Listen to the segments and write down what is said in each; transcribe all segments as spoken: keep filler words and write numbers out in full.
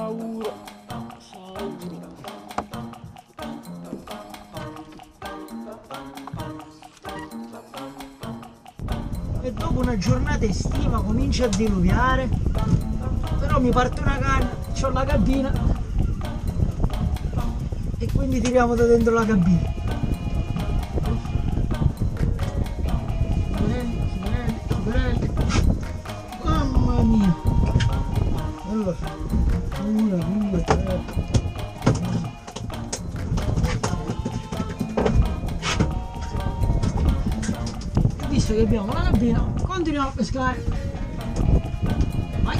Saura, Saura. E dopo una giornata estiva comincia a diluviare, però mi parte una canna, c'ho la cabina e quindi tiriamo da dentro la cabina. Mamma mia! Allora, una, due, tre. Visto che abbiamo la cabina, continuiamo a pescare. Vai!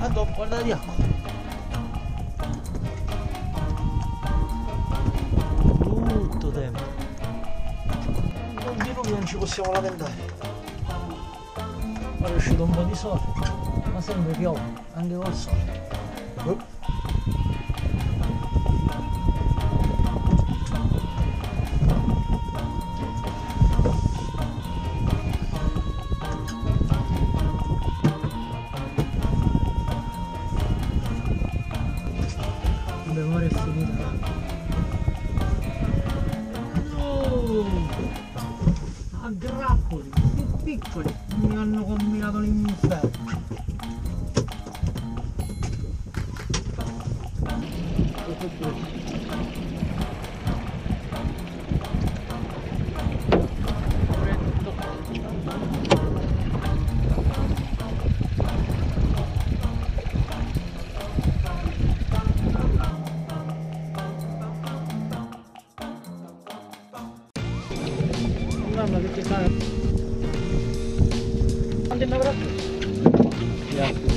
A dopo, guarda di acqua. Tutto tempo. Con diluvio non ci possiamo lamentare. È uscito un po' di sole, ma sempre piove, anche col sole. Uh. Vabbè, ora è finita l'acqua. No! A grappoli, più piccoli, mi hanno combinato l'inferno. Mamma che ti fa. Andiamo avanti. Yeah.